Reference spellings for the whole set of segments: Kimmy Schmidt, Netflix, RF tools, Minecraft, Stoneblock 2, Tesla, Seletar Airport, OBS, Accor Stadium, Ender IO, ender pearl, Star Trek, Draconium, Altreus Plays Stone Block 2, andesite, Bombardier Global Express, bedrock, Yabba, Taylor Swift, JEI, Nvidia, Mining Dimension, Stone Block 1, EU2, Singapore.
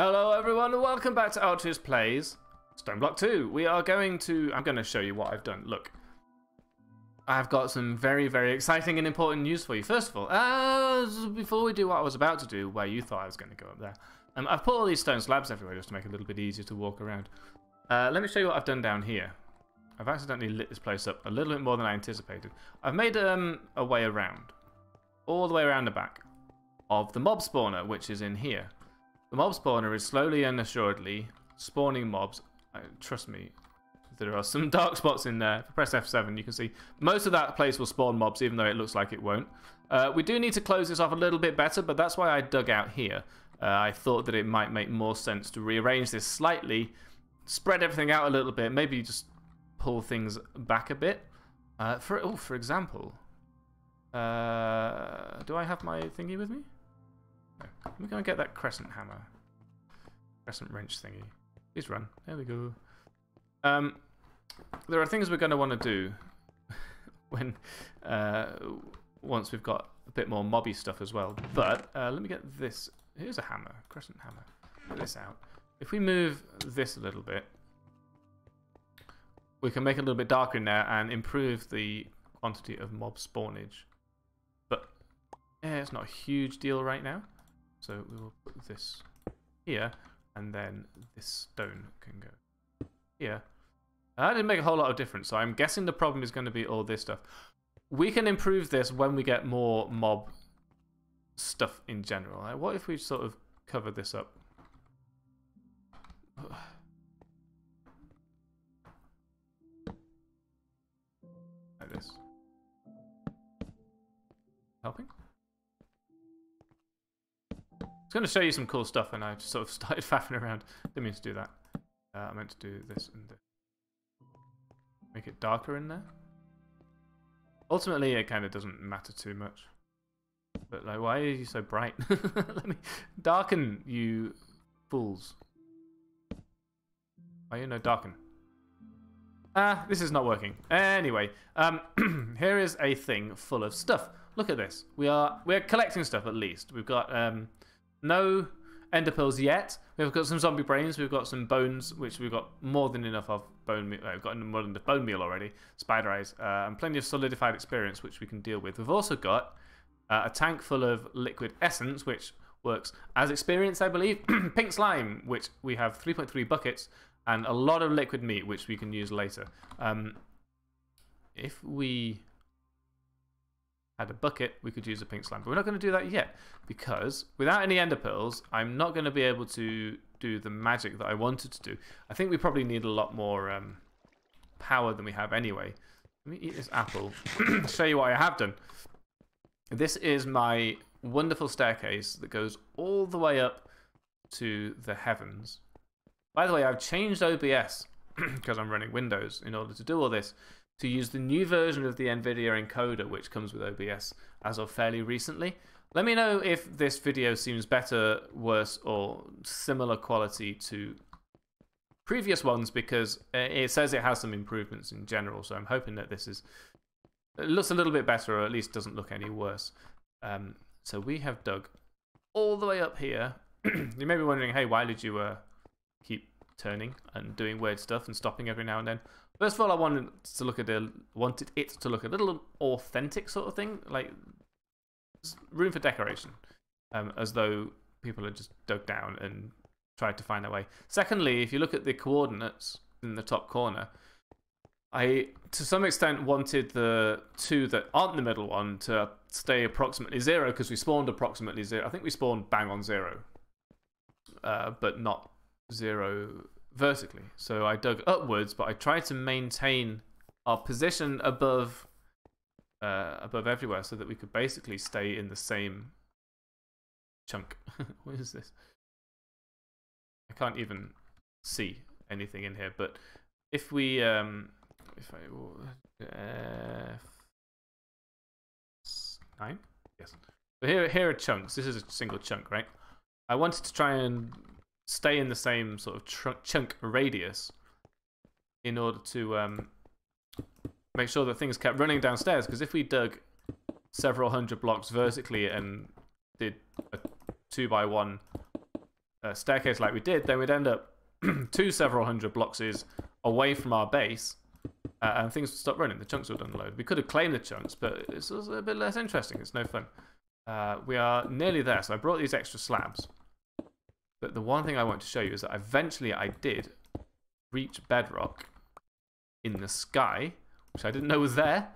Hello everyone and welcome back to Altreus Plays Stone Block 2. We are I'm going to show you what I've done. Look, I've got some very, very exciting and important news for you. First of all, before we do what I was about to do, where you thought I was going to go up there, I've put all these stone slabs everywhere just to make it a little bit easier to walk around. Let me show you what I've done down here. I've accidentally lit this place up a little bit more than I anticipated. I've made a way around, all the way around the back of the mob spawner, which is in here. The mob spawner is slowly and assuredly spawning mobs. Trust me, there are some dark spots in there. If I press F7, you can see most of that place will spawn mobs, even though it looks like it won't. We do need to close this off a little bit better, but that's why I dug out here. I thought that it might make more sense to rearrange this slightly, spread everything out a little bit, maybe just pull things back a bit. For example, do I have my thingy with me? No. Let me go and get that crescent hammer. Crescent wrench thingy. Please run. There we go. There are things we're going to want to do when once we've got a bit more mobby stuff as well. But let me get this. Here's a hammer. Crescent hammer. Get this out. If we move this a little bit, we can make it a little bit darker in there and improve the quantity of mob spawnage. But it's not a huge deal right now. So we will put this here, and then this stone can go here. That didn't make a whole lot of difference, so I'm guessing the problem is going to be all this stuff. We can improve this when we get more mob stuff in general. Like, what if we sort of cover this up? Like this. Helping? I was going to show you some cool stuff and I just sort of started faffing around. Didn't mean to do that. I meant to do this and this. Make it darker in there. Ultimately, it kind of doesn't matter too much. But like, why are you so bright? Let me darken, you fools. Why are you no darken? This is not working. Anyway, here is a thing full of stuff. Look at this. We're collecting stuff at least. We've got no ender pearls yet. We've got some zombie brains. We've got some bones, which we've got more than enough of. Bone meal. We've got more than the bone meal already. Spider eyes and plenty of solidified experience, which we can deal with. We've also got a tank full of liquid essence, which works as experience, I believe. Pink slime, which we have 3.3 buckets, and a lot of liquid meat, which we can use later. If we had a bucket, we could use a pink slime, but we're not going to do that yet, because without any ender pearls, I'm not going to be able to do the magic that I wanted to do. I think we probably need a lot more power than we have anyway. Let me eat this apple, show you what I have done. This is my wonderful staircase that goes all the way up to the heavens. By the way, I've changed OBS, because I'm running Windows in order to do all this, to use the new version of the Nvidia encoder, which comes with OBS as of fairly recently. Let me know if this video seems better, worse, or similar quality to previous ones, because it says it has some improvements in general, so I'm hoping that this is... It looks a little bit better, or at least doesn't look any worse. So we have dug all the way up here. You may be wondering, hey, why did you keep turning and doing weird stuff and stopping every now and then? First of all, I wanted it to look a little authentic sort of thing, like room for decoration, as though people had just dug down and tried to find their way. Secondly, if you look at the coordinates in the top corner, I, to some extent, wanted the two that aren't the middle one to stay approximately zero, because we spawned approximately zero. I think we spawned bang on zero, but not zero vertically. So I dug upwards, but I tried to maintain our position above everywhere, so that we could basically stay in the same chunk. What is this? I can't even see anything in here. But if we, nine, yes. So here are chunks. This is a single chunk, right? I wanted to try and stay in the same sort of chunk radius in order to make sure that things kept running downstairs, because if we dug several hundred blocks vertically and did a 2x1 staircase like we did, then we'd end up to several hundred blocks away from our base, and things would stop running. The chunks would unload. We could have claimed the chunks, but it's a bit less interesting. It's no fun. We are nearly there, so I brought these extra slabs. But the one thing I want to show you is that eventually I did reach bedrock in the sky, which I didn't know was there.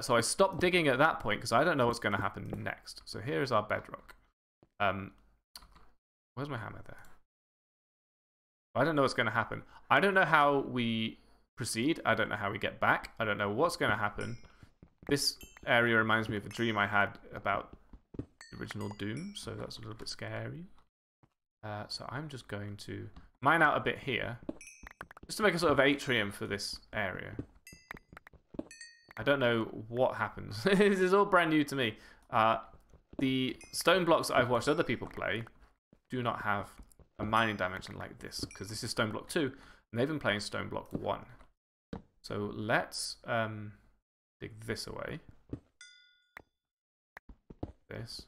So I stopped digging at that point because I don't know what's going to happen next. So here is our bedrock. Where's my hammer there? I don't know what's going to happen. I don't know how we proceed. I don't know how we get back. I don't know what's going to happen. This area reminds me of a dream I had about the original Doom, so that's a little bit scary. So I'm just going to mine out a bit here, just to make a sort of atrium for this area. I don't know what happens. This is all brand new to me. The stone blocks that I've watched other people play do not have a mining dimension like this, because this is Stone Block 2, and they've been playing Stone Block 1. So let's dig this away. This.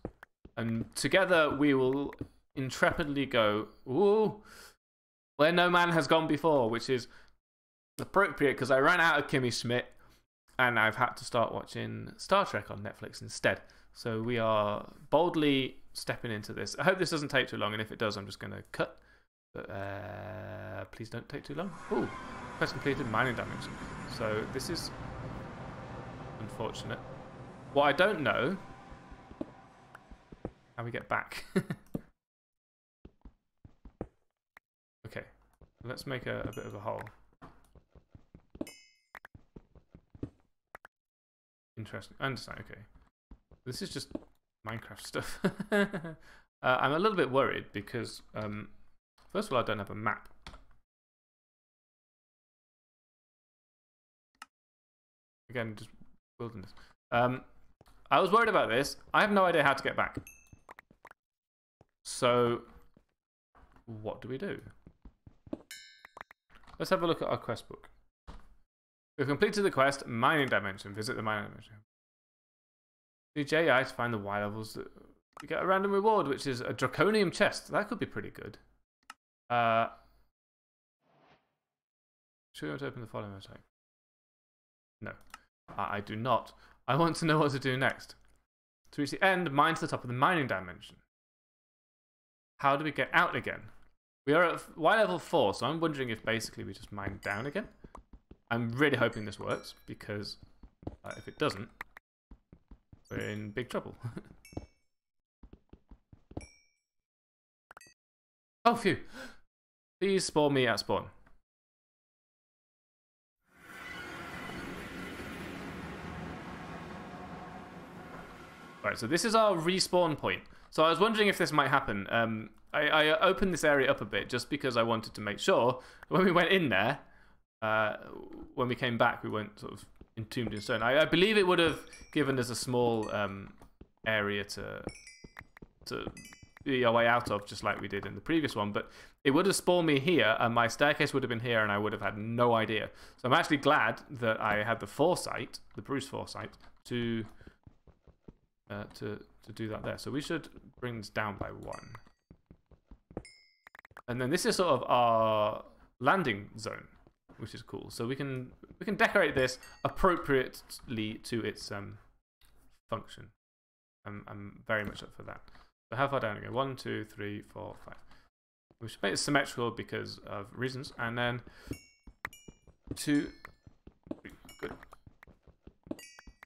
And together we will intrepidly go, ooh, where no man has gone before, which is appropriate because I ran out of Kimmy Schmidt and I've had to start watching Star Trek on Netflix instead. So we are boldly stepping into this. I hope this doesn't take too long, and if it does, I'm just going to cut. But please don't take too long. Ooh, quest completed, mining dimension. So this is unfortunate. What I don't know, how we get back. Okay, let's make a bit of a hole. Interesting. I understand. Okay, this is just Minecraft stuff. I'm a little bit worried because first of all, I don't have a map. Again, just wilderness. I was worried about this. I have no idea how to get back. So what do we do? Let's have a look at our quest book. We've completed the quest, Mining Dimension. Visit the Mining Dimension. The JEI to find the Y levels. That we get a random reward, which is a Draconium chest. That could be pretty good. Should we want to open the following attack? No. I do not. I want to know what to do next. To reach the end, mine to the top of the Mining Dimension. How do we get out again? We are at Y level 4, so I'm wondering if basically we just mine down again. I'm really hoping this works, because if it doesn't, we're in big trouble. Oh, phew. Please spawn me at spawn. Right, so this is our respawn point. So I was wondering if this might happen. I opened this area up a bit just because I wanted to make sure when we went in there, when we came back, we weren't sort of entombed in stone. I believe it would have given us a small area to be our way out of, just like we did in the previous one. But it would have spawned me here, and my staircase would have been here, and I would have had no idea. So I'm actually glad that I had the foresight, the Bruce foresight, to do that there. So we should bring this down by one. And then this is sort of our landing zone, which is cool. So we can decorate this appropriately to its function. I'm very much up for that. So how far down do we go? 1, 2, 3, 4, 5. We should make it symmetrical because of reasons. And then 2, 3. Good.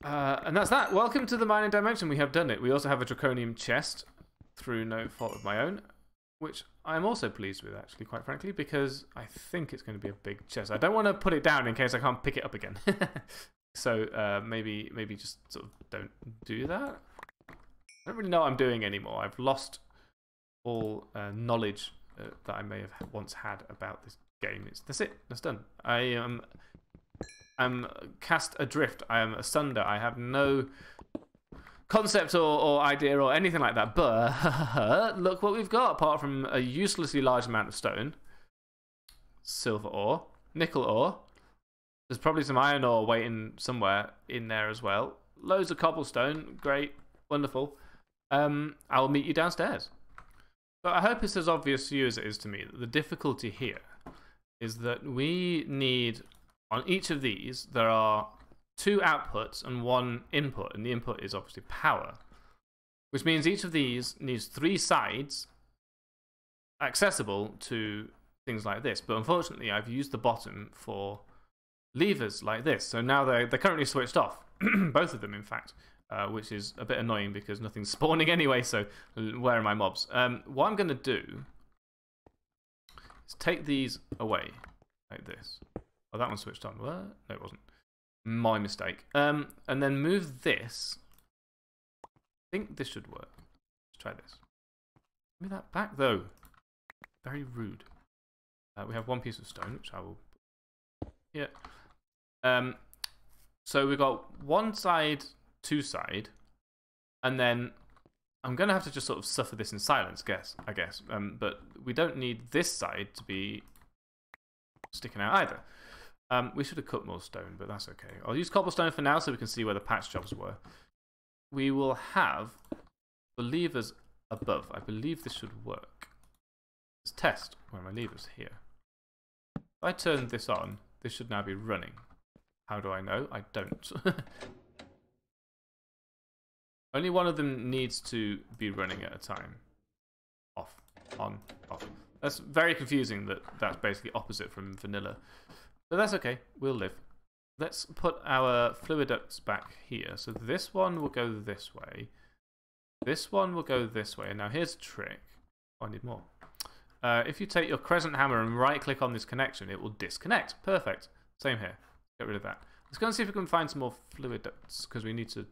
And that's that. Welcome to the Mining Dimension. We have done it. We also have a Draconium chest through no fault of my own, which I'm also pleased with, actually, quite frankly, because I think it's going to be a big chest. I don't want to put it down in case I can't pick it up again. So maybe just sort of don't do that. I don't really know what I'm doing anymore. I've lost all knowledge that I may have once had about this game. That's it. That's done. I am cast adrift. I am asunder. I have no concept or idea or anything like that, but look what we've got, apart from a uselessly large amount of stone, silver ore, nickel ore. There's probably some iron ore waiting somewhere in there as well. Loads of cobblestone. Great. Wonderful. I'll meet you downstairs. But I hope it's as obvious to you as it is to me that the difficulty here is that we need, on each of these, there are two outputs and one input, and the input is obviously power, which means each of these needs three sides accessible to things like this. But unfortunately, I've used the bottom for levers like this, so now they're currently switched off, both of them, in fact. Which is a bit annoying because nothing's spawning anyway, so where are my mobs? What I'm going to do is take these away, like this. Oh, that one switched on. What? No, it wasn't. My mistake. And then move this. I think this should work. Let's try this. Give me that back, though. Very rude. We have one piece of stone, which I will put here. So we've got one side... two side, and then I'm going to have to just sort of suffer this in silence, I guess. But we don't need this side to be sticking out either. We should have cut more stone, but that's okay. I'll use cobblestone for now so we can see where the patch jobs were. We will have the levers above. I believe this should work. Let's test. Where are my levers? Here. If I turn this on, this should now be running. How do I know? I don't. Only one of them needs to be running at a time. Off, on, off. That's very confusing that that's basically opposite from vanilla. But that's okay, we'll live. Let's put our fluid ducts back here. So this one will go this way. This one will go this way. And now here's a trick. Oh, I need more. If you take your crescent hammer and right click on this connection, it will disconnect. Perfect. Same here. Get rid of that. Let's go and see if we can find some more fluid ducts because we need to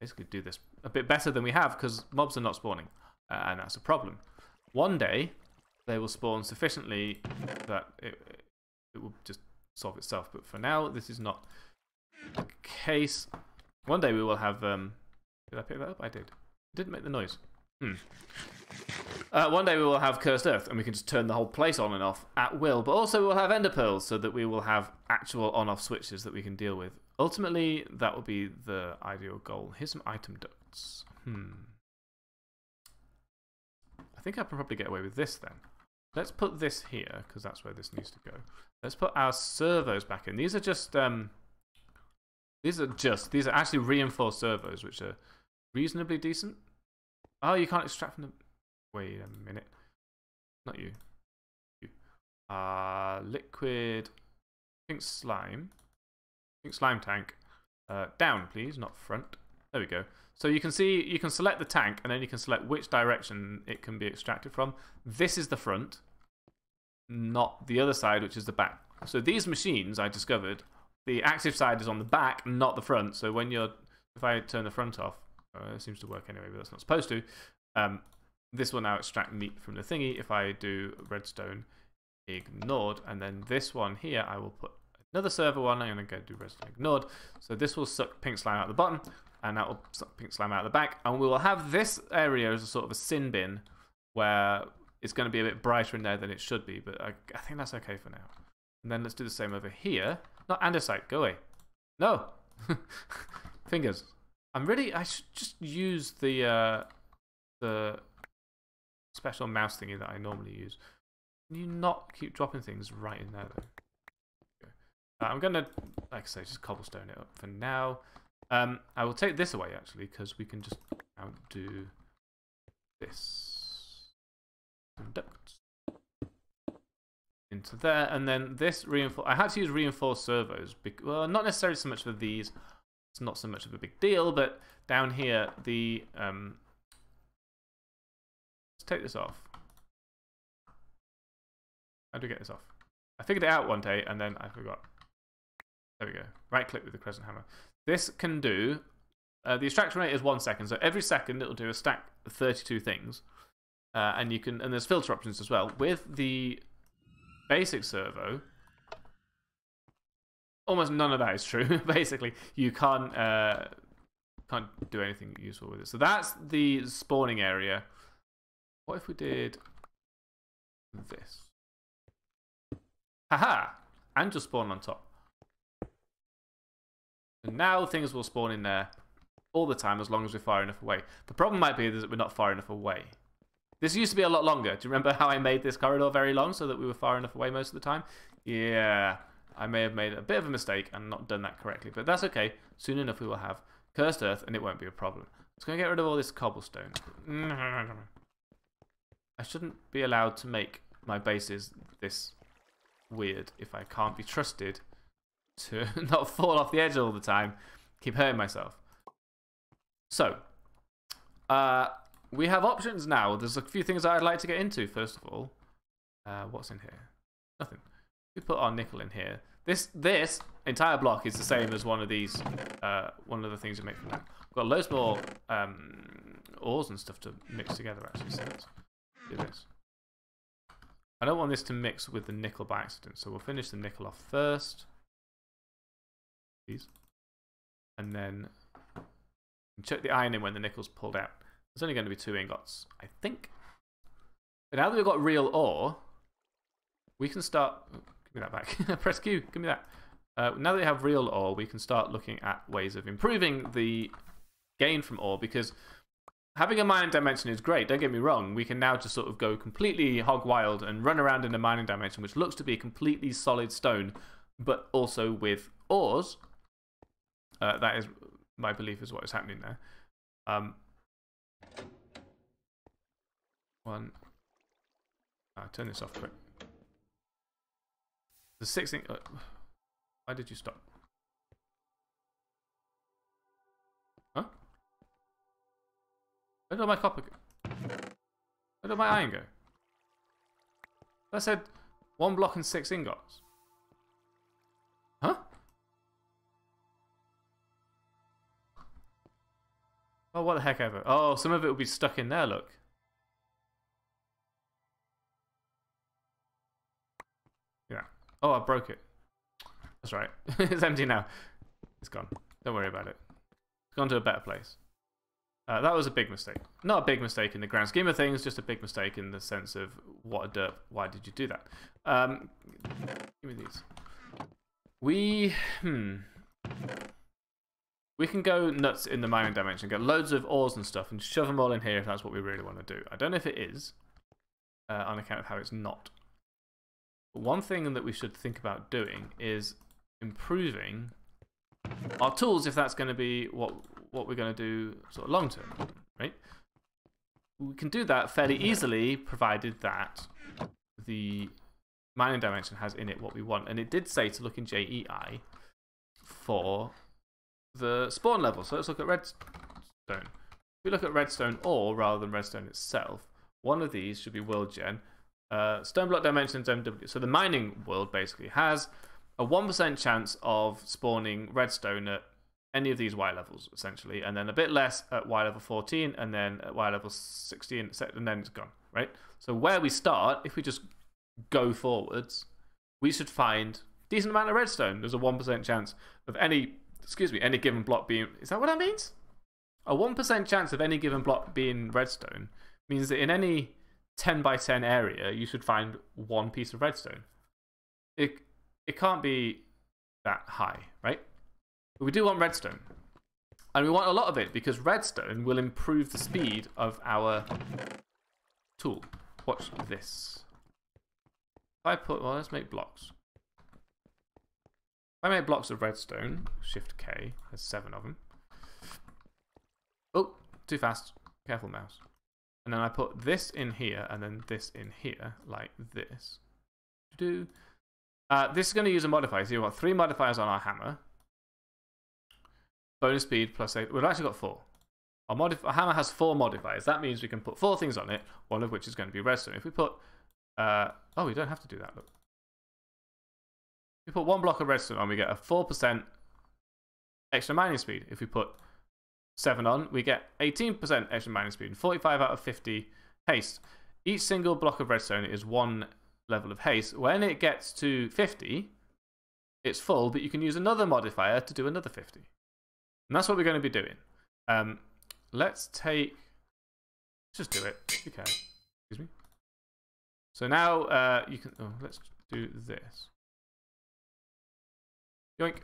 basically do this a bit better than we have because mobs are not spawning, and that's a problem. One day they will spawn sufficiently that it will just solve itself, but for now this is not the case. One day we will have did I pick that up? I did. It didn't make the noise. One day we will have cursed earth and we can just turn the whole place on and off at will, but also we will have ender pearls so that we will have actual on-off switches that we can deal with. Ultimately, that will be the ideal goal. Here's some item ducts. I think I can probably get away with this then. Let's put this here, because that's where this needs to go. Let's put our servos back in. These are just, these are actually reinforced servos, which are reasonably decent. Oh, you can't extract from them. Wait a minute. Not you. You. Liquid pink slime. Pink slime tank. Down, please, not front. There we go. So you can see, you can select the tank, and then you can select which direction it can be extracted from. This is the front, not the other side, which is the back. So these machines, I discovered, the active side is on the back, not the front. So when you're, if I turn the front off, it seems to work anyway, but that's not supposed to. This will now extract meat from the thingy. If I do redstone ignored, and then this one here, I will put another server one. I'm going to go do redstone ignored. So this will suck pink slime out the bottom, and that will suck pink slime out the back. And we will have this area as a sort of a sin bin where it's going to be a bit brighter in there than it should be, but I think that's okay for now. And then let's do the same over here. Not andesite, go away. No. Fingers. I should just use the special mouse thingy that I normally use. Can you not keep dropping things right in there, though? I'm going to, like I say, just cobblestone it up for now. I will take this away, actually, because we can just now do this. Conduct. Into there, and then this reinforced. I had to use reinforced servos. Well, not necessarily so much for these. It's not so much of a big deal, but down here, the... let's take this off. How do we get this off? I figured it out one day, and then I forgot. There we go. Right-click with the crescent hammer. This can do... the extraction rate is 1 second, so every second it'll do a stack of 32 things. And you can... and there's filter options as well. With the basic servo... almost none of that is true. Basically, you can't do anything useful with it. So that's the spawning area. What if we did this? Haha! And just spawn on top. And now things will spawn in there all the time as long as we're far enough away. The problem might be that we're not far enough away. This used to be a lot longer. Do you remember how I made this corridor very long so that we were far enough away most of the time? Yeah, I may have made a bit of a mistake and not done that correctly, but that's okay. Soon enough we will have cursed earth and it won't be a problem. I'm just going to get rid of all this cobblestone. I shouldn't be allowed to make my bases this weird if I can't be trusted to not fall off the edge all the time. Keep hurting myself. So, we have options now. There's a few things I'd like to get into, first of all. What's in here? Nothing. We put our nickel in here. This entire block is the same as one of these, one of the things we make from that. We've got loads more ores and stuff to mix together, actually. So let's do this. I don't want this to mix with the nickel by accident, so we'll finish the nickel off first. Please. And then chuck the iron in when the nickel's pulled out. There's only going to be 2 ingots, I think. But now that we've got real ore, we can start... Oh, give me that back. Press Q. Give me that. Now that we have real ore, we can start looking at ways of improving the gain from ore, because having a mining dimension is great. Don't get me wrong. We can now just sort of go completely hog wild and run around in a mining dimension, which looks to be completely solid stone, but also with ores. That is my belief is what is happening there. I'll turn this off quick. The sixth thing... why did you stop? Huh? Where did my copper go? Where did my iron go? I said 1 block and 6 ingots. Huh? Oh, what the heck ever. Oh, some of it will be stuck in there, look. Yeah. Oh, I broke it. That's right. It's empty now. It's gone. Don't worry about it. It's gone to a better place. That was a big mistake. Not a big mistake in the grand scheme of things, just a big mistake in the sense of, what a derp, why did you do that? Give me these. We can go nuts in the mining dimension, get loads of ores and stuff, and shove them all in here if that's what we really want to do. I don't know if it is, on account of how it's not. But one thing that we should think about doing is improving our tools, if that's going to be what we're going to do sort of long term, right? We can do that fairly easily, provided that the mining dimension has in it what we want. And it did say to look in JEI for the spawn level. So let's look at redstone. If we look at redstone ore rather than redstone itself, one of these should be world gen. Stone block dimensions MW. So the mining world basically has a 1% chance of spawning redstone at any of these Y levels, essentially, and then a bit less at Y level 14, and then at Y level 16, and then it's gone, right? So where we start, if we just go forwards, we should find a decent amount of redstone. There's a 1% chance of any... Excuse me, any given block being... Is that what that means? A 1% chance of any given block being redstone means that in any 10 by 10 area, you should find 1 piece of redstone. It can't be that high, right? But we do want redstone. And we want a lot of it, because redstone will improve the speed of our tool. Watch this. If I put... Well, let's make blocks. If I make blocks of redstone, shift K, there's 7 of them. Oh, too fast. Careful, mouse. And then I put this in here, and then this in here, like this. This is going to use a modifier. So you've got 3 modifiers on our hammer. Bonus speed plus 8. We've actually got 4. Our hammer has 4 modifiers. That means we can put 4 things on it, one of which is going to be redstone. If we put... oh, we don't have to do that, look. If we put 1 block of redstone on, we get a 4% extra mining speed. If we put 7 on, we get 18% extra mining speed and 45 out of 50 haste. Each single block of redstone is 1 level of haste. When it gets to 50, it's full, but you can use another modifier to do another 50. And that's what we're going to be doing. Let's just do it. Okay. Excuse me. So now you can... Oh, let's do this. Yoink.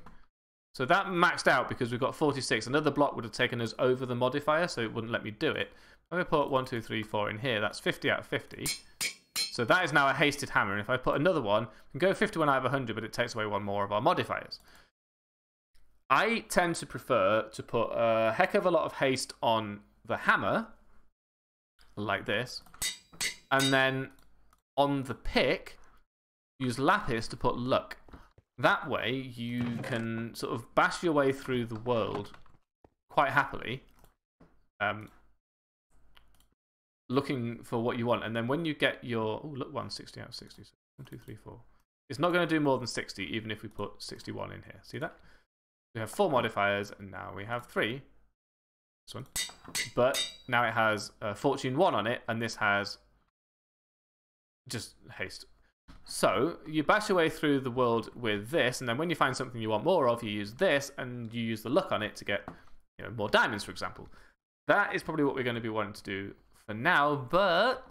So that maxed out because we've got 46. Another block would have taken us over the modifier, so it wouldn't let me do it. I'm going to put 1, 2, 3, 4 in here. That's 50 out of 50. So that is now a hasted hammer. And if I put another one, I can go 51 out of 100, but it takes away one more of our modifiers. I tend to prefer to put a heck of a lot of haste on the hammer, like this, and then on the pick, use lapis to put luck. That way, you can sort of bash your way through the world quite happily, looking for what you want. And then when you get your... Oh, look, 160 out of 60. 1, 2, 3, 4. It's not going to do more than 60, even if we put 61 in here. See that? We have 4 modifiers, and now we have 3. This one. But now it has Fortune 1 on it, and this has just haste. So you bash your way through the world with this, and then when you find something you want more of, you use this, and you use the luck on it to get, you know, more diamonds, for example. That is probably what we're going to be wanting to do for now, but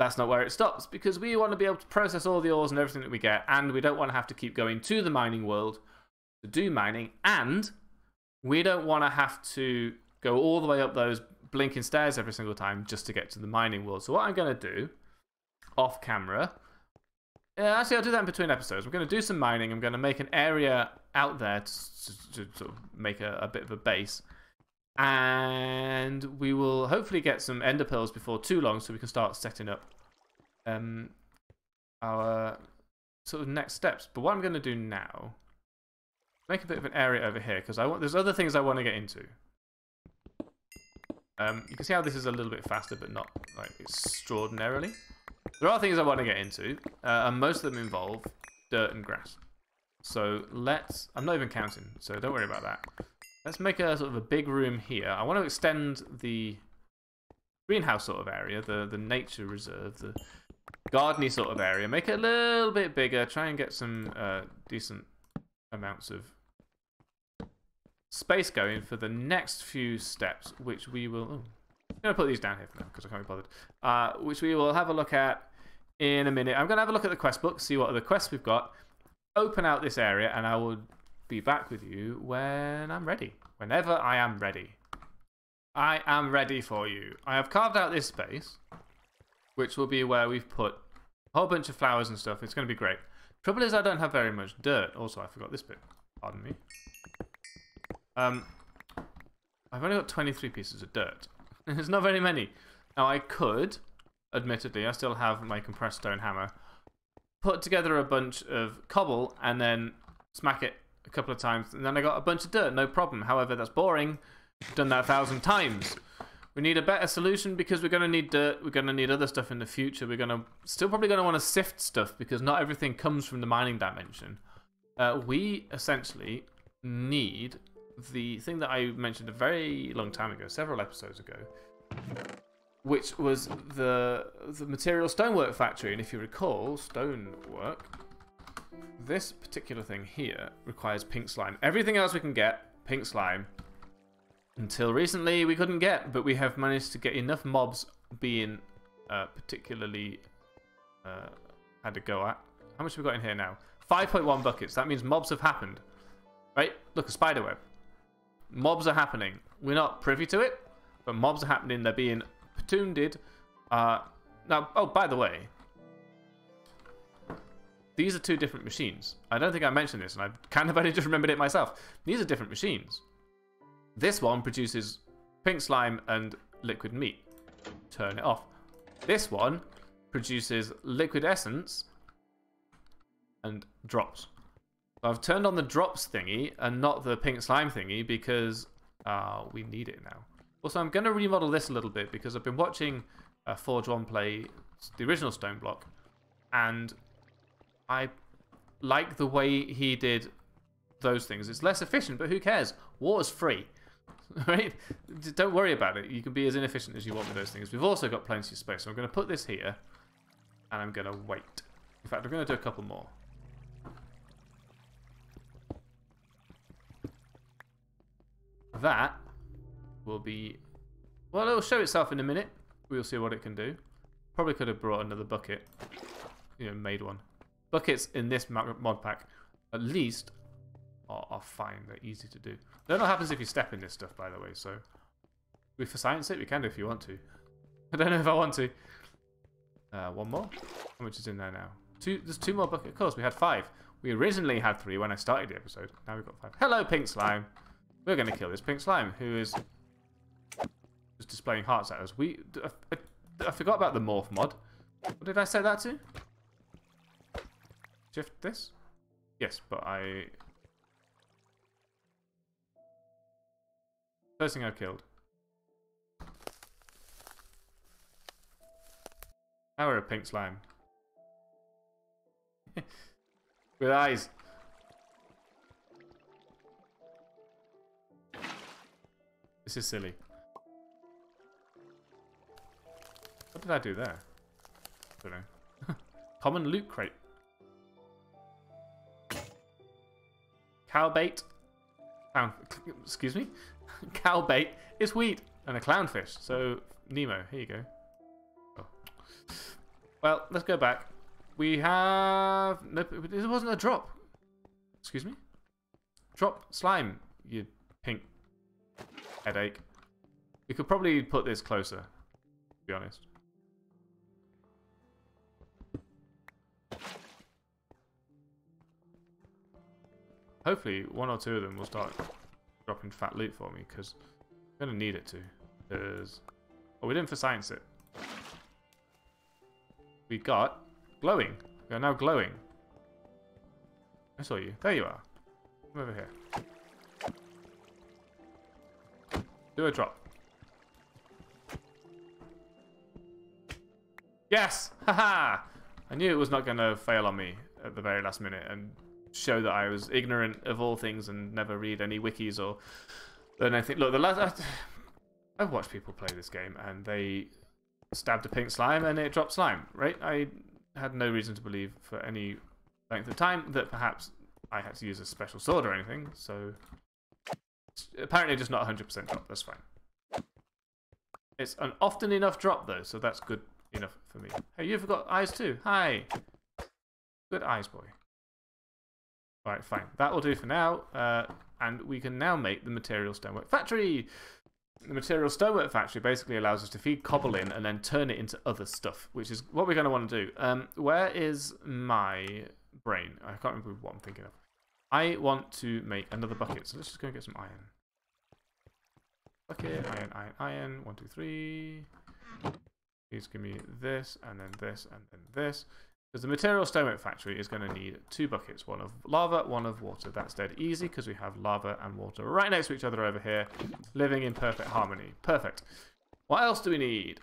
that's not where it stops, because we want to be able to process all the ores and everything that we get, and we don't want to have to keep going to the mining world to do mining, and we don't want to have to go all the way up those blinking stairs every single time just to get to the mining world. So what I'm going to do off camera, actually I'll do that in between episodes, we're going to do some mining. I'm going to make an area out there to sort of make a bit of a base, and we will hopefully get some ender pearls before too long, so we can start setting up our sort of next steps. But what I'm going to do now, make a bit of an area over here, because I want, there's other things I want to get into. You can see how this is a little bit faster, but not like extraordinarily. There are things I want to get into, and most of them involve dirt and grass. So let's... I'm not even counting, so don't worry about that. Let's make a sort of a big room here. I want to extend the greenhouse sort of area, the nature reserve, the gardening sort of area. Make it a little bit bigger, try and get some decent amounts of space going for the next few steps, which we will... Oh, I'm going to put these down here for now, because I can't be bothered. Which we will have a look at in a minute. I'm going to have a look at the quest book, see what other quests we've got, open out this area, and I will be back with you when I'm ready. Whenever I am ready. I am ready for you. I have carved out this space, which will be where we've put a whole bunch of flowers and stuff. It's going to be great. Trouble is, I don't have very much dirt. Also, I forgot this bit. Pardon me. I've only got 23 pieces of dirt. There's not very many. Now, I could, admittedly, I still have my compressed stone hammer, put together a bunch of cobble and then smack it a couple of times, and then I got a bunch of dirt, no problem. However, that's boring. I've done that 1,000 times. We need a better solution, because we're going to need dirt, we're going to need other stuff in the future, we're going to still probably going to want to sift stuff, because not everything comes from the mining dimension. We essentially need the thing that I mentioned a very long time ago, several episodes ago, which was the material stonework factory. And if you recall, stonework, this particular thing here requires pink slime. Everything else we can get, pink slime. Until recently, we couldn't get, but we have managed to get enough mobs being particularly had to go at. How much have we got in here now? 5.1 buckets. That means mobs have happened. Right? Look, a spider web. Mobs are happening. We're not privy to it, but mobs are happening. They're being platooned. Now, oh, by the way, these are two different machines. I don't think I mentioned this, and I kind of only just remembered it myself. These are different machines. This one produces pink slime and liquid meat. Turn it off. This one produces liquid essence and drops. I've turned on the drops thingy and not the pink slime thingy, because we need it now. Also, I'm going to remodel this a little bit, because I've been watching Forge One play the original Stone Block, and I like the way he did those things. It's less efficient, but who cares? Water's free. Right? Don't worry about it. You can be as inefficient as you want with those things. We've also got plenty of space, so I'm going to put this here, and I'm going to wait. In fact, I'm going to do a couple more. That will be... Well, it'll show itself in a minute. We'll see what it can do. Probably could have brought another bucket. You know, made one. Buckets in this mod pack, at least, are fine. They're easy to do. Don't know what happens if you step in this stuff, by the way, so We for science it? We can do if you want to. I don't know if I want to. One more? How much is in there now? Two. There's two more buckets. Of course, we had five. We originally had three when I started the episode. Now we've got five. Hello, pink slime. We're going to kill this pink slime, who is just displaying hearts at us. I forgot about the morph mod. What did I say that to? Shift this? Yes, but I... First thing I killed. Now we're a pink slime. With eyes. This is silly. What did I do there? I don't know. Common loot crate. Cow bait. Clown. Excuse me? Cow bait is wheat and a clownfish. So, Nemo, here you go. Oh. Well, let's go back. We have... No, it wasn't a drop. Excuse me? Drop slime, you pink headache. We could probably put this closer, to be honest. Hopefully, one or two of them will start dropping fat loot for me, because I'm going to need it to. Because... Oh, we didn't for science it. We got... Glowing. We are now glowing. I saw you. There you are. Come over here. Do a drop. Yes! Haha! I knew it was not going to fail on me at the very last minute and show that I was ignorant of all things and never read any wikis or anything. Look, the last... I've watched people play this game and they stabbed a pink slime and it dropped slime, right? I had no reason to believe for any length of time that perhaps I had to use a special sword or anything, so apparently just not 100% drop, that's fine. It's an often enough drop though, so that's good enough for me. Hey, you've got eyes too, hi! Good eyes, boy. Alright, fine, that will do for now, and we can now make the Material Stonework Factory! The Material Stonework Factory basically allows us to feed cobble in and then turn it into other stuff, which is what we're going to want to do. Where is my brain? I can't remember what I'm thinking of. I want to make another bucket, so let's just go and get some iron. Bucket, iron, iron, iron. 1, 2, 3. Please give me this, and then this, and then this. Because the Material Stonework Factory is going to need two buckets, one of lava, one of water. That's dead easy because we have lava and water right next to each other over here, living in perfect harmony. Perfect. What else do we need?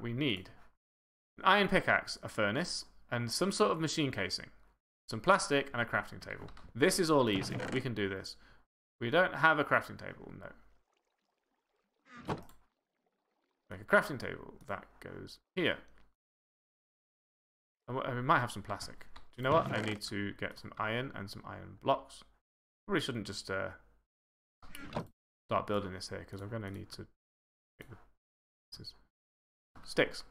We need an iron pickaxe, a furnace, and some sort of machine casing, some plastic, and a crafting table. This is all easy. We can do this. We don't have a crafting table, no. Make a crafting table that goes here. We might have some plastic. Do you know what? I need to get some iron and some iron blocks. Probably shouldn't just start building this here because I'm going to need to. Sticks.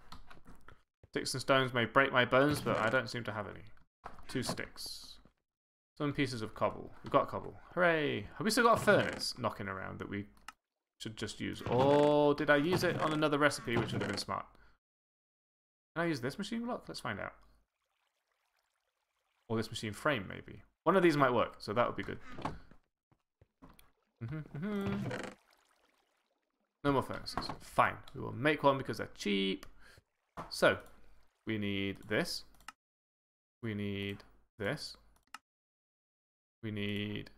Sticks and stones may break my bones, but I don't seem to have any. 2 sticks. Some pieces of cobble. We've got cobble. Hooray! Have we still got a furnace knocking around that we should just use? Oh, did I use it on another recipe, which would have been smart? Can I use this machine block? Let's find out. Or this machine frame, maybe. One of these might work, so that would be good. No more furnaces. Fine. We will make one because they're cheap. So, we need this. We need this. We need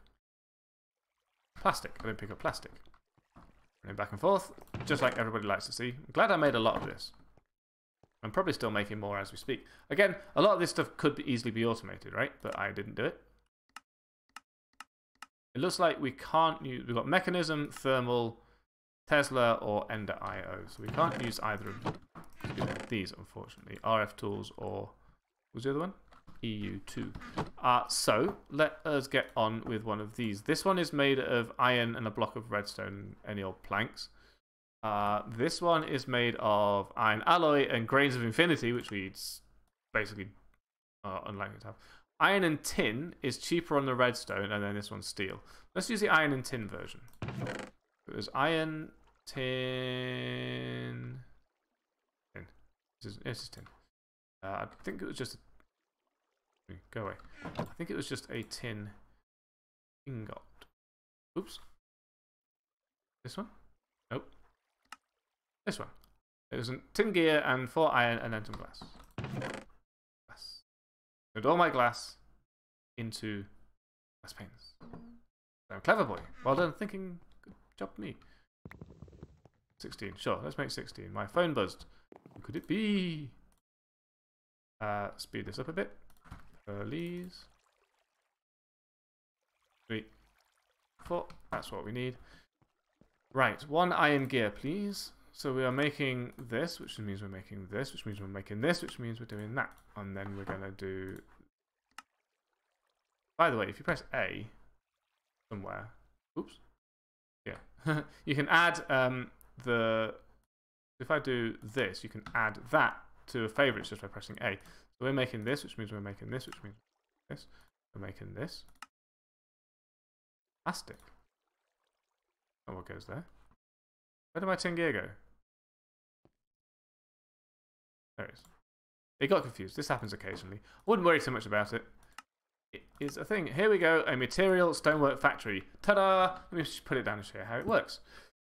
plastic. I didn't pick up plastic. Running back and forth, just like everybody likes to see. I'm glad I made a lot of this. I'm probably still making more as we speak. Again, a lot of this stuff could easily be automated, right? But I didn't do it. It looks like we can't use... We've got Mechanism, Thermal, Tesla, or Ender IO. So we can't use either of these, unfortunately. RF tools or... What was the other one? EU2. So, let us get on with one of these. This one is made of iron and a block of redstone and any old planks. This one is made of iron alloy and grains of infinity, which we basically are unlikely to have. Iron and tin is cheaper on the redstone, and then this one's steel. Let's use the iron and tin version. It was iron, tin, tin. This is tin. I think it was just a, go away. I think it was just a tin ingot. Oops. This one? Nope. This one. It was a tin gear and 4 iron and then some glass. Put all my glass into glass panes. I'm a clever boy. Well done thinking. Good job me. 16. Sure, let's make 16. My phone buzzed. Who could it be? Speed this up a bit. Please. 3. 4. That's what we need. Right, 1 iron gear, please. So we are making this, which means we're making this, which means we're making this, which means we're doing that. And then we're going to do... By the way, if you press A somewhere... Oops. Yeah. You can add the... If I do this, you can add that to a favourite just by pressing A. So we're making this, which means we're making this, which means this. We're making this. Plastic. Oh, what goes there? Where did my tin gear go? There it is. It got confused. This happens occasionally. I wouldn't worry too much about it. It is a thing. Here we go. A material stonework factory. Ta-da! Let me just put it down and show you how it works.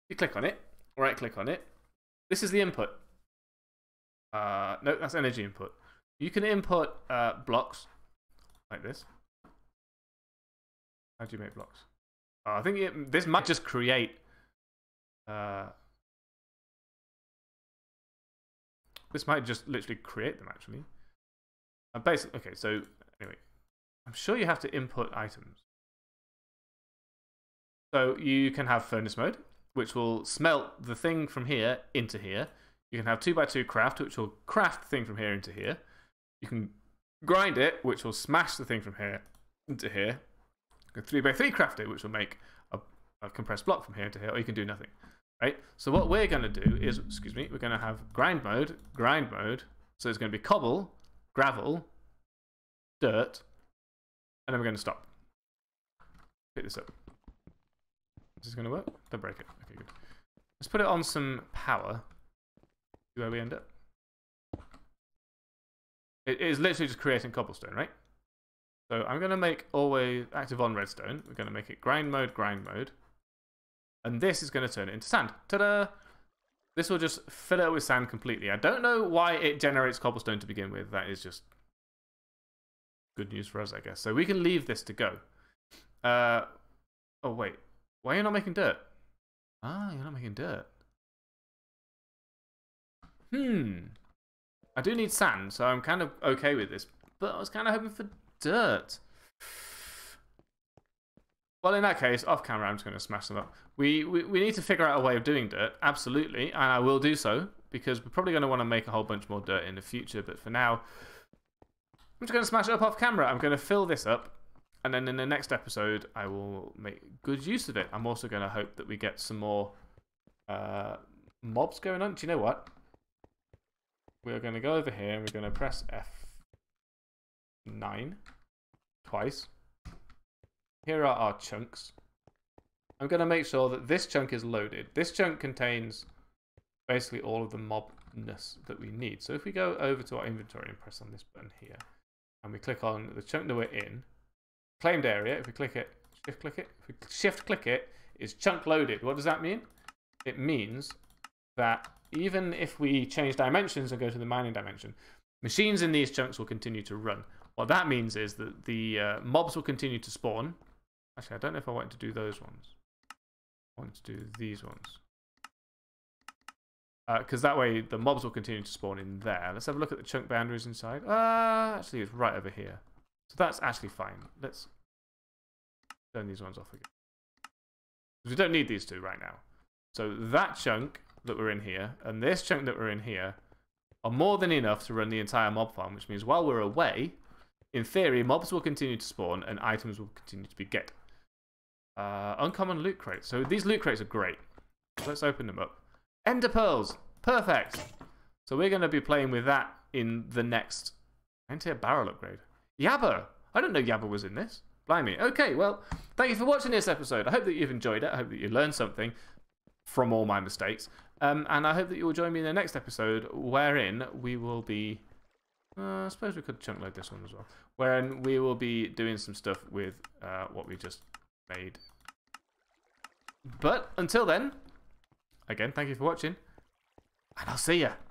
You click on it. Right-click on it. This is the input. No, that's energy input. You can input blocks like this. How do you make blocks? Oh, I think this might just create... this might just literally create them, actually. Basically, okay, so anyway, I'm sure you have to input items. So you can have furnace mode, which will smelt the thing from here into here. You can have 2x2 craft, which will craft the thing from here into here. You can grind it, which will smash the thing from here into here. You can 3x3 craft it, which will make a compressed block from here to here, or you can do nothing. Right, so what we're going to do is, excuse me, we're going to have grind mode, so it's going to be cobble, gravel, dirt, and then we're going to stop. Pick this up. Is this going to work? Don't break it. Okay, good. Let's put it on some power, see where we end up. It is literally just creating cobblestone, right? So I'm going to make always active on redstone. We're going to make it grind mode. And this is going to turn it into sand. Ta-da! This will just fill it with sand completely. I don't know why it generates cobblestone to begin with. That is just good news for us, I guess. So we can leave this to go. Oh, wait. Why are you not making dirt? Ah, you're not making dirt. I do need sand, so I'm kind of okay with this. But I was kind of hoping for dirt. Well, in that case, off camera, I'm just going to smash them up. We need to figure out a way of doing dirt, absolutely, and I will do so, because we're probably going to want to make a whole bunch more dirt in the future, but for now, I'm just going to smash it up off camera. I'm going to fill this up, and then in the next episode, I will make good use of it. I'm also going to hope that we get some more mobs going on. Do you know what? We're going to go over here, and we're going to press F9 twice. Here are our chunks. I'm going to make sure that this chunk is loaded. This chunk contains basically all of the mobness that we need. So if we go over to our inventory and press on this button here, and we click on the chunk that we're in, claimed area, if we click it, shift-click it, if we shift-click it, it's chunk loaded. What does that mean? It means that even if we change dimensions and go to the mining dimension, machines in these chunks will continue to run. What that means is that the mobs will continue to spawn. Actually, I don't know if I wanted to do those ones. I wanted to do these ones. Because that way the mobs will continue to spawn in there. Let's have a look at the chunk boundaries inside. Actually, it's right over here. So that's actually fine. Let's turn these ones off again. Because we don't need these two right now. So that chunk that we're in here and this chunk that we're in here are more than enough to run the entire mob farm, which means while we're away, in theory, mobs will continue to spawn and items will continue to be get. Uncommon loot crates. So these loot crates are great. Let's open them up. Ender pearls. Perfect. So we're going to be playing with that in the next... Enter barrel upgrade. Yabba. I don't know Yabba was in this. Blimey. Okay, well, thank you for watching this episode. I hope that you've enjoyed it. I hope that you learned something from all my mistakes. And I hope that you will join me in the next episode, wherein we will be... I suppose we could chunk load this one as well. Wherein we will be doing some stuff with what we just made. But until then, again, thank you for watching, and I'll see ya.